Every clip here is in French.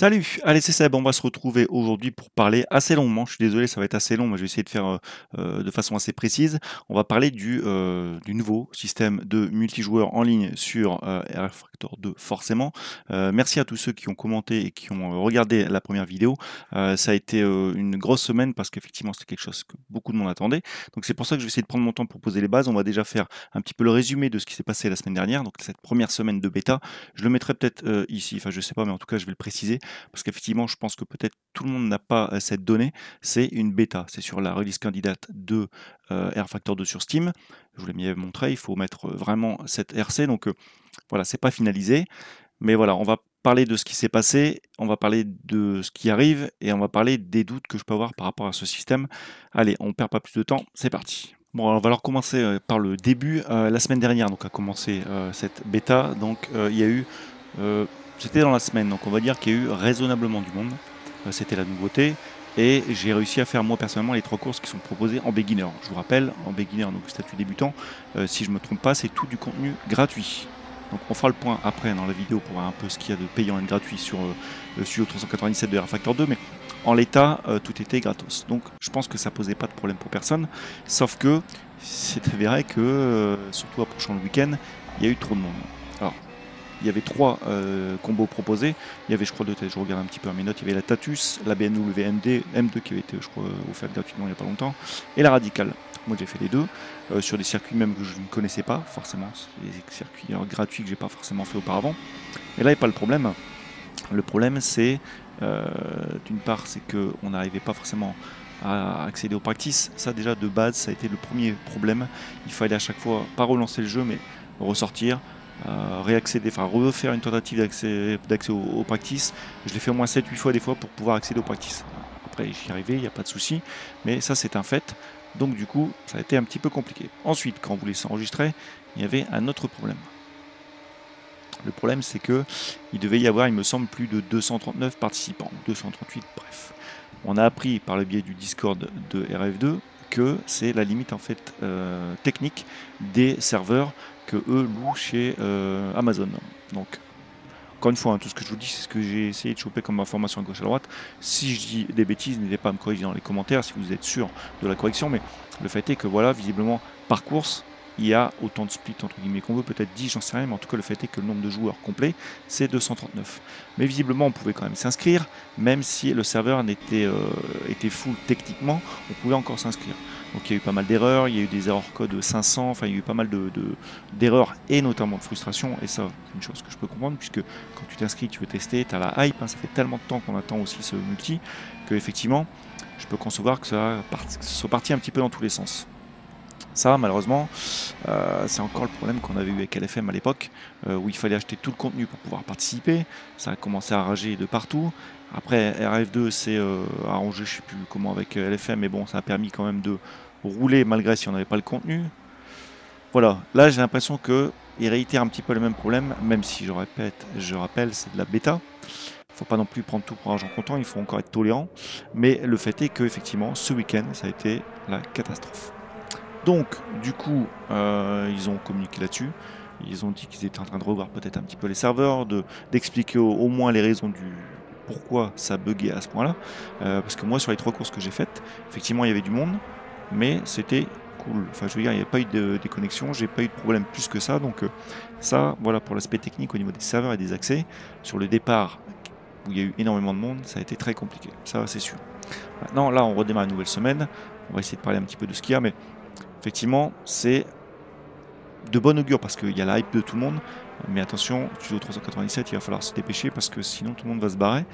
Salut, allez c'est Seb, on va se retrouver aujourd'hui pour parler assez longuement, je suis désolé ça va être assez long, mais je vais essayer de faire de façon assez précise. On va parler du nouveau système de multijoueur en ligne sur rFactor 2 forcément. Merci à tous ceux qui ont commenté et qui ont regardé la première vidéo, ça a été une grosse semaine parce qu'effectivement c'était quelque chose que beaucoup de monde attendait. Donc c'est pour ça que je vais essayer de prendre mon temps pour poser les bases, on va déjà faire un petit peu le résumé de ce qui s'est passé la semaine dernière, donc cette première semaine de bêta. Je le mettrai peut-être ici, enfin je sais pas mais en tout cas je vais le préciser. Parce qu'effectivement, je pense que peut-être tout le monde n'a pas cette donnée. C'est une bêta. C'est sur la release candidate de rFactor 2 sur Steam. Je vous l'ai mis montré. Il faut mettre vraiment cette RC. Donc voilà, c'est pas finalisé. Mais voilà, on va parler de ce qui s'est passé. On va parler de ce qui arrive. Et on va parler des doutes que je peux avoir par rapport à ce système. Allez, on ne perd pas plus de temps. C'est parti. Bon, on va alors commencer par le début. La semaine dernière, donc, a commencé cette bêta. Donc il y a eu... C'était dans la semaine, donc on va dire qu'il y a eu raisonnablement du monde. C'était la nouveauté. Et j'ai réussi à faire moi personnellement les trois courses qui sont proposées en beginner. Je vous rappelle, en beginner, donc statut débutant, si je ne me trompe pas, c'est tout du contenu gratuit. Donc on fera le point après dans la vidéo pour voir un peu ce qu'il y a de payant et de gratuit sur le Studio 397 de rFactor 2. Mais en l'état, tout était gratos. Donc je pense que ça ne posait pas de problème pour personne. Sauf que c'est avéré que, surtout approchant le week-end, il y a eu trop de monde. Alors, il y avait trois combos proposés. Il y avait, je crois, je regarde un petit peu à mes notes, il y avait la Tatuus, la BMW M2 qui avait été, je crois, offerte gratuitement il n'y a pas longtemps, et la Radicale. Moi, j'ai fait les deux, sur des circuits même que je ne connaissais pas, forcément. C'est des circuits gratuits que je n'ai pas forcément fait auparavant. Et là, il n'y a pas le problème. Le problème, c'est, d'une part, c'est qu'on n'arrivait pas forcément à accéder aux practices. Ça, déjà, de base, ça a été le premier problème. Il fallait à chaque fois, pas relancer le jeu, mais ressortir. Réaccéder, enfin refaire une tentative d'accès aux practices. Je l'ai fait au moins 7-8 fois des fois pour pouvoir accéder aux practices. Après j'y arrivais, il n'y a pas de souci, mais ça c'est un fait. Donc du coup ça a été un petit peu compliqué. Ensuite quand on voulait s'enregistrer, il y avait un autre problème. Le problème c'est que il devait y avoir, il me semble, plus de 239 participants, 238 bref. On a appris par le biais du Discord de RF2 que c'est la limite en fait technique des serveurs que eux louent chez Amazon. Donc, encore une fois, hein, tout ce que je vous dis, c'est ce que j'ai essayé de choper comme information à gauche à droite. Si je dis des bêtises, n'hésitez pas à me corriger dans les commentaires si vous êtes sûr de la correction. Mais le fait est que, voilà, visiblement, par course, il y a autant de splits entre guillemets qu'on veut, peut-être 10, j'en sais rien, mais en tout cas, le fait est que le nombre de joueurs complet, c'est 239. Mais visiblement, on pouvait quand même s'inscrire, même si le serveur n'était était full techniquement, on pouvait encore s'inscrire. Donc il y a eu pas mal d'erreurs, il y a eu des erreurs code 500, enfin il y a eu pas mal d'erreurs et notamment de frustration. Et ça, c'est une chose que je peux comprendre puisque quand tu t'inscris, tu veux tester, tu as la hype, hein, ça fait tellement de temps qu'on attend aussi ce multi que effectivement, je peux concevoir que ça soit parti un petit peu dans tous les sens. Ça, malheureusement, c'est encore le problème qu'on avait eu avec LFM à l'époque, où il fallait acheter tout le contenu pour pouvoir participer. Ça a commencé à rager de partout. Après, RF2 s'est arrangé, je ne sais plus comment, avec LFM, mais bon, ça a permis quand même de rouler malgré si on n'avait pas le contenu. Voilà, là j'ai l'impression qu'il réitère un petit peu le même problème, même si je rappelle, c'est de la bêta. Il ne faut pas non plus prendre tout pour argent comptant, il faut encore être tolérant. Mais le fait est que, effectivement, ce week-end, ça a été la catastrophe. Donc, du coup, ils ont communiqué là-dessus. Ils ont dit qu'ils étaient en train de revoir peut-être un petit peu les serveurs, d'expliquer au moins les raisons du pourquoi ça buguait à ce point-là. Parce que moi, sur les trois courses que j'ai faites, effectivement, il y avait du monde, mais c'était cool. Enfin, je veux dire, il n'y a pas eu de déconnexion, j'ai pas eu de problème plus que ça. Donc, ça, voilà, pour l'aspect technique au niveau des serveurs et des accès, sur le départ où il y a eu énormément de monde, ça a été très compliqué. Ça, c'est sûr. Maintenant, là, on redémarre une nouvelle semaine. On va essayer de parler un petit peu de ce qu'il y a, mais effectivement, c'est de bonne augure parce qu'il y a la hype de tout le monde. Mais attention, Studio 397, il va falloir se dépêcher parce que sinon tout le monde va se barrer.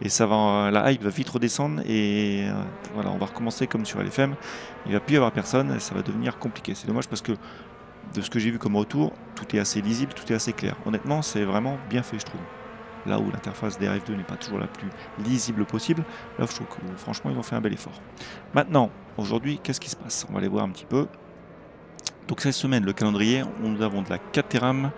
Et ça va, la hype va vite redescendre et voilà, on va recommencer comme sur LFM. Il ne va plus y avoir personne et ça va devenir compliqué. C'est dommage parce que de ce que j'ai vu comme retour, tout est assez lisible, tout est assez clair. Honnêtement, c'est vraiment bien fait, je trouve. Là où l'interface des RF2 n'est pas toujours la plus lisible possible, là je trouve que franchement ils ont fait un bel effort. Maintenant, aujourd'hui, qu'est-ce qui se passe? On va aller voir un petit peu. Donc cette semaine, le calendrier, nous avons de la Caterham,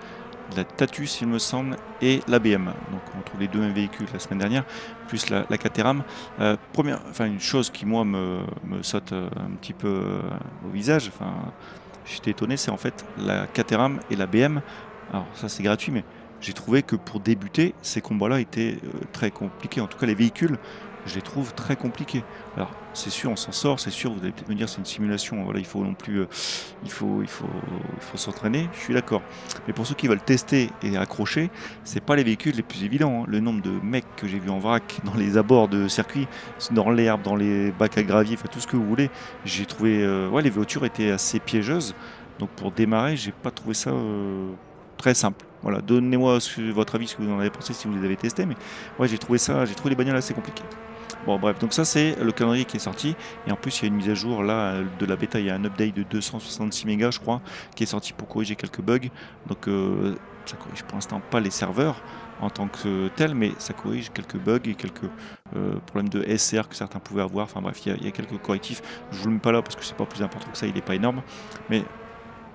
de la Tatuus, il me semble, et la BM. Donc on trouve les deux mêmes véhicules la semaine dernière, plus la Caterham. Une chose qui moi me saute un petit peu au visage, j'étais étonné, c'est en fait la Caterham et la BM. Alors ça c'est gratuit, mais j'ai trouvé que pour débuter, ces combats-là étaient très compliqués. En tout cas, les véhicules, je les trouve très compliqués. Alors, c'est sûr, on s'en sort, c'est sûr, vous allez peut-être me dire c'est une simulation, voilà, il faut non plus, il faut s'entraîner, je suis d'accord. Mais pour ceux qui veulent tester et accrocher, c'est pas les véhicules les plus évidents, hein. Le nombre de mecs que j'ai vu en vrac dans les abords de circuits, dans l'herbe, dans les bacs à gravier, enfin tout ce que vous voulez, j'ai trouvé, ouais, les voitures étaient assez piégeuses. Donc pour démarrer, j'ai pas trouvé ça très simple. Voilà, donnez-moi votre avis, ce que vous en avez pensé, si vous les avez testés, mais ouais, j'ai trouvé ça, j'ai trouvé les bagnoles assez compliquées. Bon bref, donc ça c'est le calendrier qui est sorti, et en plus il y a une mise à jour là de la bêta, il y a un update de 266 mégas je crois, qui est sorti pour corriger quelques bugs, donc ça corrige pour l'instant pas les serveurs en tant que tel, mais ça corrige quelques bugs et quelques problèmes de SR que certains pouvaient avoir, enfin bref, il y a quelques correctifs, je vous le mets pas là parce que c'est pas plus important que ça, il n'est pas énorme, mais...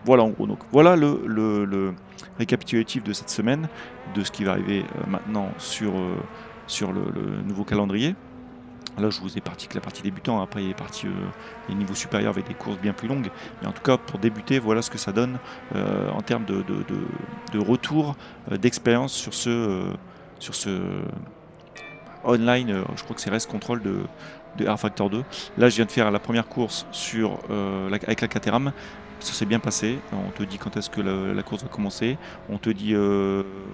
Voilà en gros, donc voilà le récapitulatif de cette semaine, de ce qui va arriver maintenant sur le nouveau calendrier. Là je vous ai parti que la partie débutant, après il y a les niveaux supérieurs avec des courses bien plus longues, mais en tout cas pour débuter voilà ce que ça donne en termes de retour, d'expérience sur ce online, je crois que c'est Race Control de rFactor 2. Là je viens de faire la première course sur, avec la Caterham. Ça s'est bien passé, on te dit quand est-ce que la course va commencer, on te dit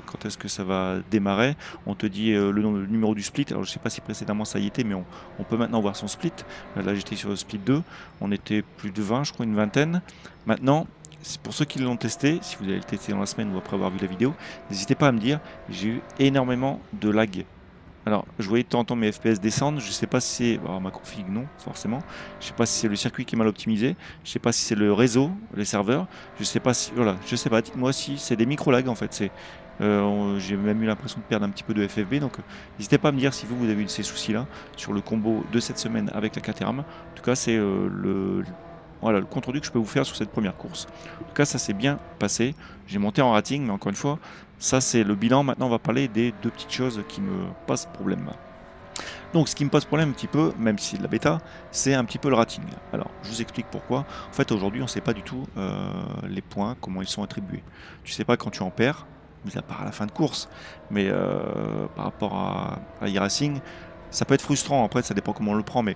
quand est-ce que ça va démarrer, on te dit le numéro du split, alors je ne sais pas si précédemment ça y était, mais on peut maintenant voir son split. Là j'étais sur le split 2, on était plus de 20, je crois une vingtaine. Maintenant, pour ceux qui l'ont testé, si vous allez le tester dans la semaine ou après avoir vu la vidéo, n'hésitez pas à me dire, j'ai eu énormément de lag. Alors, je voyais de temps en temps mes FPS descendre, je sais pas si c'est... Alors ma config non, forcément. Je sais pas si c'est le circuit qui est mal optimisé, je sais pas si c'est le réseau, les serveurs, je sais pas si... Voilà, je sais pas, dites-moi si c'est des micro-lags en fait, c'est... j'ai même eu l'impression de perdre un petit peu de FFB, donc n'hésitez pas à me dire si vous avez eu ces soucis-là sur le combo de cette semaine avec la Caterham. En tout cas, c'est voilà, le compte-rendu que je peux vous faire sur cette première course. En tout cas, ça s'est bien passé. J'ai monté en rating, mais encore une fois, ça c'est le bilan. Maintenant, on va parler des deux petites choses qui me posent problème. Donc, ce qui me pose problème un petit peu, même si c'est de la bêta, c'est un petit peu le rating. Alors, je vous explique pourquoi. En fait, aujourd'hui, on ne sait pas du tout les points, comment ils sont attribués. Tu ne sais pas quand tu en perds, mis à part à la fin de course, mais par rapport à iRacing, ça peut être frustrant. Après, ça dépend comment on le prend, mais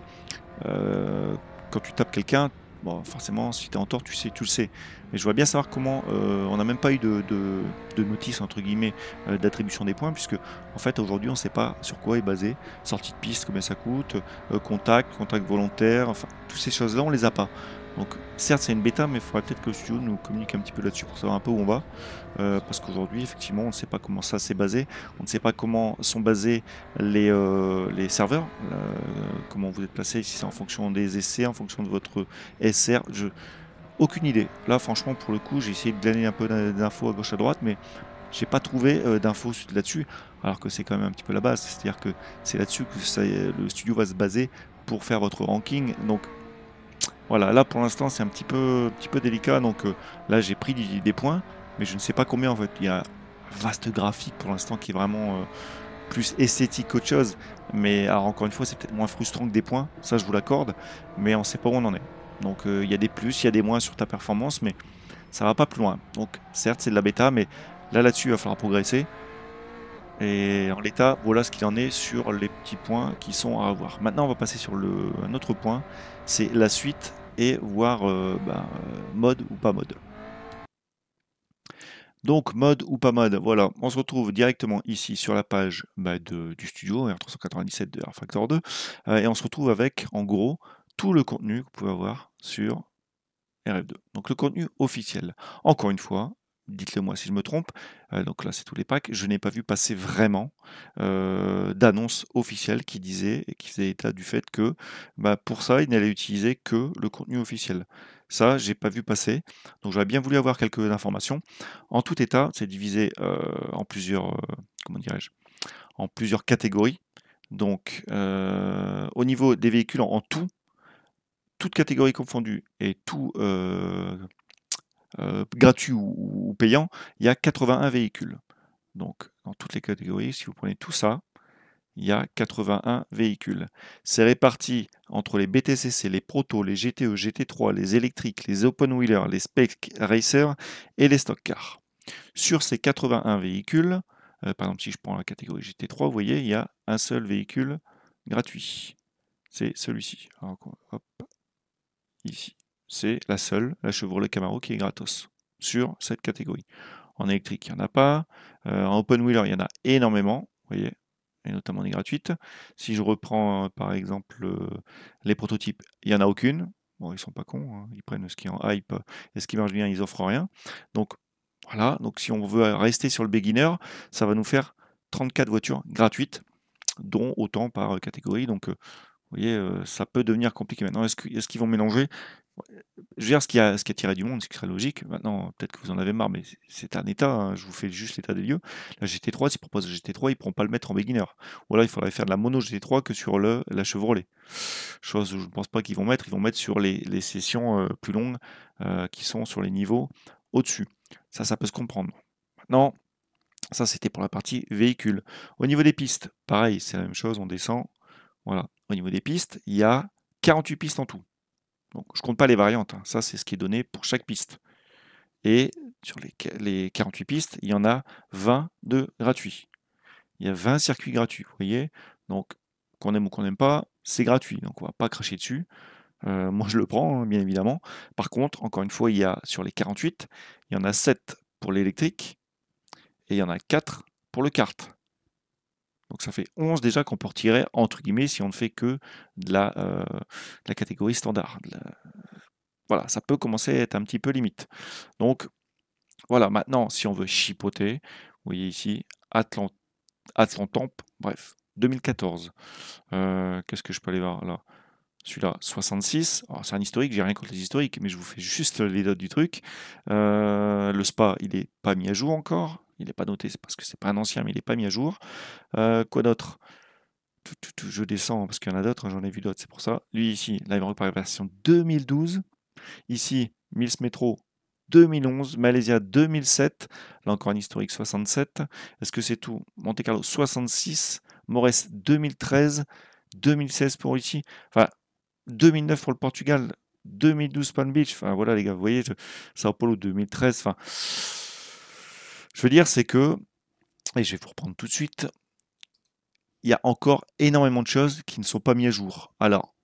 quand tu tapes quelqu'un, bon, forcément, si tu es en tort, tu le sais. Mais je voudrais bien savoir comment on n'a même pas eu de notice, entre guillemets, d'attribution des points, puisque en fait, aujourd'hui, on ne sait pas sur quoi est basé. Sortie de piste, combien ça coûte, contact volontaire, enfin, toutes ces choses-là, on ne les a pas. Donc, certes, c'est une bêta, mais il faudrait peut-être que le studio nous communique un petit peu là-dessus pour savoir un peu où on va. Parce qu'aujourd'hui, effectivement, on ne sait pas comment ça s'est basé. On ne sait pas comment sont basés les serveurs. Comment vous êtes placé, si c'est en fonction des essais, en fonction de votre SR. Aucune idée. Là, franchement, pour le coup, j'ai essayé de glaner un peu d'infos à gauche à droite, mais j'ai pas trouvé d'infos là-dessus. Alors que c'est quand même un petit peu la base. C'est-à-dire que c'est là-dessus que le studio va se baser pour faire votre ranking. Donc, voilà, là pour l'instant c'est un petit peu délicat, donc là j'ai pris des points, mais je ne sais pas combien en fait. Il y a un vaste graphique pour l'instant qui est vraiment plus esthétique qu'autre chose, mais alors, encore une fois c'est peut-être moins frustrant que des points, ça je vous l'accorde, mais on ne sait pas où on en est. Donc il y a des plus, il y a des moins sur ta performance, mais ça va pas plus loin. Donc certes c'est de la bêta, mais là-dessus il va falloir progresser. Et en l'état, voilà ce qu'il en est sur les petits points qui sont à avoir. Maintenant, on va passer sur un autre point, c'est la suite et voir mode ou pas mode. Donc mode ou pas mode, voilà, on se retrouve directement ici sur la page du studio R397 de rFactor 2 et on se retrouve avec en gros tout le contenu que vous pouvez avoir sur RF2. Donc le contenu officiel, encore une fois, dites-le moi si je me trompe, donc là c'est tous les packs, je n'ai pas vu passer vraiment d'annonce officielle qui disait et qui faisait état du fait que pour ça il n'allait utiliser que le contenu officiel. Ça j'ai pas vu passer, donc j'aurais bien voulu avoir quelques informations. En tout état, c'est divisé en plusieurs comment dirais-je, en plusieurs catégories. Donc au niveau des véhicules en tout, toute catégorie confondue et tout gratuit ou payant, il y a 81 véhicules. Donc, dans toutes les catégories, si vous prenez tout ça, il y a 81 véhicules. C'est réparti entre les BTCC, les Proto, les GTE, GT3, les électriques, les Open Wheelers, les Spec Racers et les Stock Cars. Sur ces 81 véhicules, par exemple si je prends la catégorie GT3, vous voyez, il y a un seul véhicule gratuit. C'est celui-ci. Hop, ici. C'est la seule, la Chevrolet Camaro, qui est gratos sur cette catégorie. En électrique, il n'y en a pas. En open wheeler, il y en a énormément, vous voyez, et notamment des gratuites. Si je reprends par exemple les prototypes, il n'y en a aucune. Bon, ils sont pas cons, hein. Ils prennent ce qui est en hype et ce qui marche bien, ils offrent rien. Donc voilà, donc si on veut rester sur le beginner, ça va nous faire 34 voitures gratuites, dont autant par catégorie. Donc vous voyez, ça peut devenir compliqué maintenant. Est-ce qu'ils vont mélanger? Je veux dire, ce qui a tiré du monde, ce qui serait logique. Maintenant, peut-être que vous en avez marre, mais c'est un état, hein. Je vous fais juste l'état des lieux. La GT3, s'ils proposent la GT3, ils ne pourront pas le mettre en beginner. Ou alors, il faudrait faire de la mono GT3 que sur la Chevrolet. Chose que je ne pense pas qu'ils vont mettre. Ils vont mettre sur les sessions plus longues qui sont sur les niveaux au-dessus. Ça peut se comprendre. Maintenant, ça, c'était pour la partie véhicule. Au niveau des pistes, pareil, c'est la même chose, on descend. Voilà. Au niveau des pistes, il y a 48 pistes en tout. Donc, je ne compte pas les variantes, hein. Ça c'est ce qui est donné pour chaque piste. Et sur les 48 pistes, il y en a 20 de gratuits. Il y a 20 circuits gratuits, vous voyez. Donc, qu'on aime ou qu'on n'aime pas, c'est gratuit. Donc, on ne va pas cracher dessus. Moi, je le prends, hein, bien évidemment. Par contre, encore une fois, il y a sur les 48, il y en a 7 pour l'électrique et il y en a 4 pour le kart. Donc ça fait 11 déjà qu'on peut retirer, entre guillemets, si on ne fait que de la catégorie standard. Voilà, ça peut commencer à être un petit peu limite. Donc voilà, maintenant, si on veut chipoter, vous voyez ici, Atlantamp, bref, 2014. Qu'est-ce que je peux aller voir là? Celui-là, 66. C'est un historique, j'ai rien contre les historiques, mais je vous fais juste les notes du truc. Le Spa, il n'est pas mis à jour encore. Il n'est pas noté, c'est parce que c'est pas un ancien, mais il n'est pas mis à jour. Quoi d'autre? Je descends parce qu'il y en a d'autres, j'en ai vu d'autres, c'est pour ça. Lui ici, là, il va reparler version 2012. Ici, Mills Metro 2011, Malaysia 2007. Là encore un historique 67. Est-ce que c'est tout? Monte Carlo 66, Maures 2013, 2016 pour ici. Enfin, 2009 pour le Portugal, 2012 Palm Beach. Enfin voilà les gars, vous voyez, Sao Paulo 2013. Enfin. Je veux dire, c'est que, et je vais vous reprendre tout de suite, il y a encore énormément de choses qui ne sont pas mises à jour. Alors,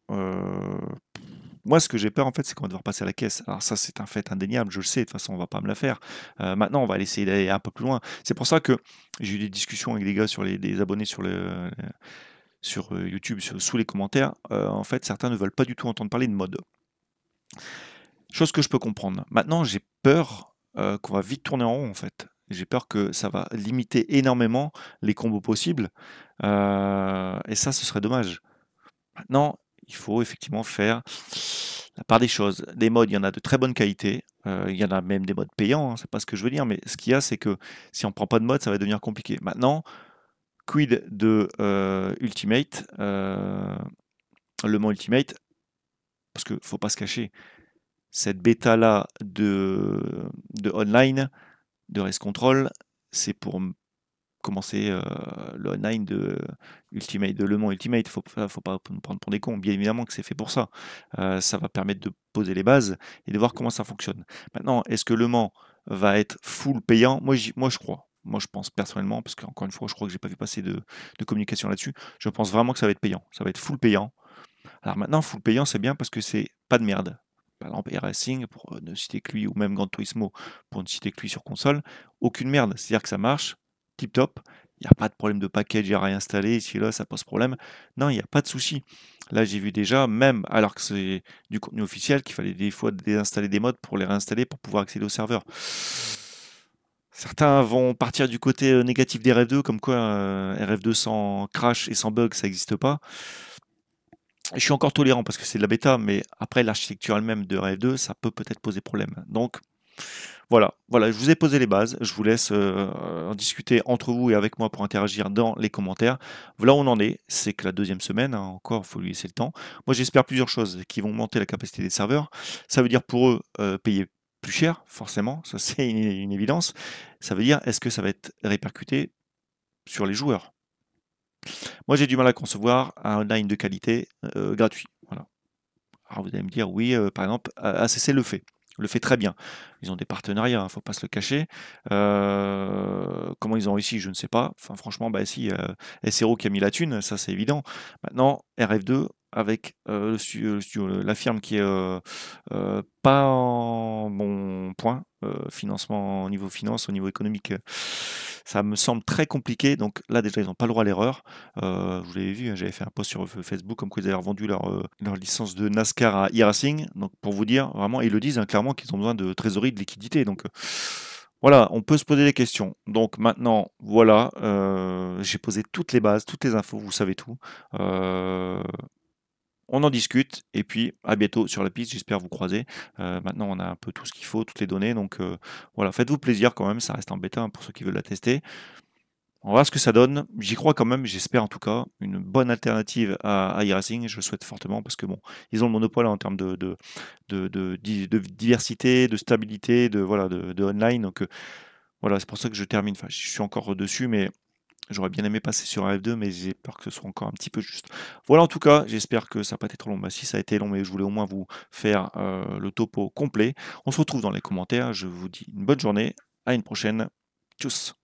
moi, ce que j'ai peur, en fait, c'est qu'on va devoir passer à la caisse. Alors ça, c'est un fait indéniable, je le sais, de toute façon, on ne va pas me la faire. Maintenant, on va essayer d'aller un peu plus loin. C'est pour ça que j'ai eu des discussions avec des gars, des abonnés sur YouTube, sous les commentaires. En fait, certains ne veulent pas du tout entendre parler de mode. Chose que je peux comprendre. Maintenant, j'ai peur qu'on va vite tourner en rond, en fait. J'ai peur que ça va limiter énormément les combos possibles. Et ça, ce serait dommage. Maintenant, il faut effectivement faire la part des choses. Des modes, il y en a de très bonne qualité. Il y en a même des modes payants, hein, c'est pas ce que je veux dire. Mais ce qu'il y a, c'est que si on ne prend pas de mode, ça va devenir compliqué. Maintenant, quid de Ultimate, Le Mans Ultimate, parce qu'il ne faut pas se cacher. Cette bêta-là de online... de Race Control, c'est pour commencer le online de Le Mans Ultimate. Faut pas nous prendre pour des cons, bien évidemment que c'est fait pour ça. Ça va permettre de poser les bases et de voir comment ça fonctionne. Maintenant, est-ce que Le Mans va être full payant? Moi, je crois. Moi, je pense personnellement, parce qu'encore une fois, je crois que j'ai pas vu passer de communication là-dessus. Je pense vraiment que ça va être payant. Ça va être full payant. Alors maintenant, full payant, c'est bien parce que c'est pas de merde. Par exemple, iRacing, pour ne citer que lui, ou même Gran Turismo, pour ne citer que lui sur console, aucune merde. C'est-à-dire que ça marche, tip-top, il n'y a pas de problème de package à réinstaller, ici, là, ça pose problème. Non, il n'y a pas de souci. Là, j'ai vu déjà, même alors que c'est du contenu officiel, qu'il fallait des fois désinstaller des modes pour les réinstaller, pour pouvoir accéder au serveur. Certains vont partir du côté négatif des RF2, comme quoi RF2 sans crash et sans bug, ça n'existe pas. Je suis encore tolérant parce que c'est de la bêta, mais après l'architecture elle-même de RF2, ça peut-être poser problème. Donc voilà, je vous ai posé les bases, je vous laisse en discuter entre vous et avec moi pour interagir dans les commentaires. Voilà où on en est, c'est que la deuxième semaine, hein, encore, il faut lui laisser le temps. Moi j'espère plusieurs choses qui vont monter la capacité des serveurs, ça veut dire pour eux payer plus cher, forcément, ça c'est une évidence. Ça veut dire, est-ce que ça va être répercuté sur les joueurs? Moi, j'ai du mal à concevoir un online de qualité gratuit. Voilà. Alors, vous allez me dire, oui, par exemple, ACC le fait. le fait très bien. Ils ont des partenariats, il faut pas se le cacher. Comment ils ont réussi, je ne sais pas. Enfin, franchement, bah, si SRO qui a mis la thune, ça c'est évident. Maintenant, RF2 avec la firme qui est pas en bon point, financement au niveau finance, au niveau économique, ça me semble très compliqué. Donc là déjà ils n'ont pas le droit à l'erreur. Vous l'avez vu, hein, j'avais fait un post sur Facebook comme quoi ils avaient revendu leur licence de NASCAR à iRacing. Donc pour vous dire vraiment, ils le disent hein, clairement qu'ils ont besoin de trésorerie, de liquidité. Donc voilà, on peut se poser des questions. Donc maintenant, voilà, j'ai posé toutes les bases, toutes les infos, vous savez tout. On en discute et puis à bientôt sur la piste, j'espère vous croiser. Maintenant on a un peu tout ce qu'il faut, toutes les données, donc voilà, faites-vous plaisir quand même, ça reste en bêta hein, pour ceux qui veulent la tester. On va voir ce que ça donne, j'y crois quand même, j'espère en tout cas, une bonne alternative à iRacing, je le souhaite fortement parce que bon, ils ont le monopole hein, en termes de diversité, de stabilité, de online, donc voilà, c'est pour ça que je termine, enfin je suis encore dessus, mais... J'aurais bien aimé passer sur un F2, mais j'ai peur que ce soit encore un petit peu juste. Voilà, en tout cas, j'espère que ça n'a pas été trop long. Bah, si ça a été long, mais je voulais au moins vous faire le topo complet. On se retrouve dans les commentaires. Je vous dis une bonne journée. À une prochaine. Tchuss!